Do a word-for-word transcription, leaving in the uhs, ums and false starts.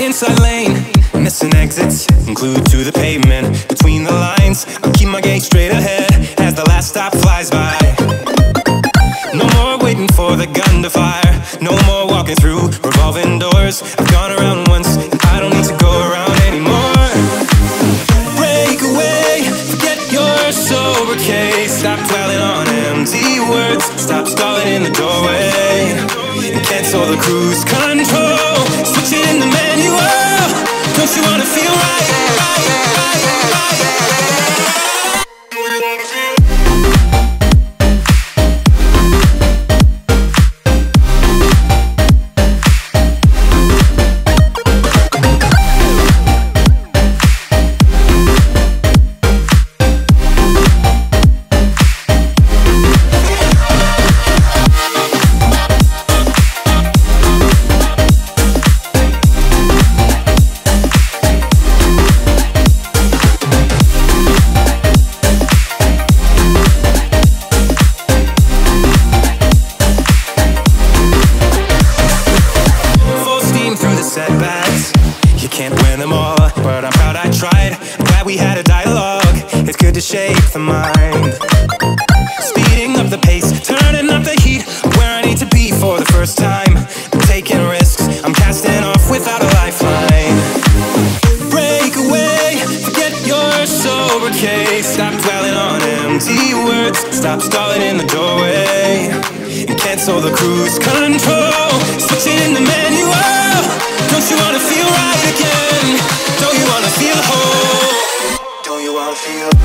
Inside lane, missing exits, glued to the pavement. Between the lines, I'll keep my gaze straight ahead as the last stop flies by. No more waiting for the gun to fire, no more walking through revolving doors. I've gone around once, and I don't need to go around anymore. Break away, forget your sober case. Stop dwelling on empty words, stop stalling in the doorway, and cancel the cruise control. Switch it in the manual. Don't you wanna feel right? right, right, right, right, right. Stop dwelling on empty words, stop stalling in the doorway, so the cruise control, switching in the manual. Don't you wanna feel right again? Don't you wanna feel whole? Don't you wanna feel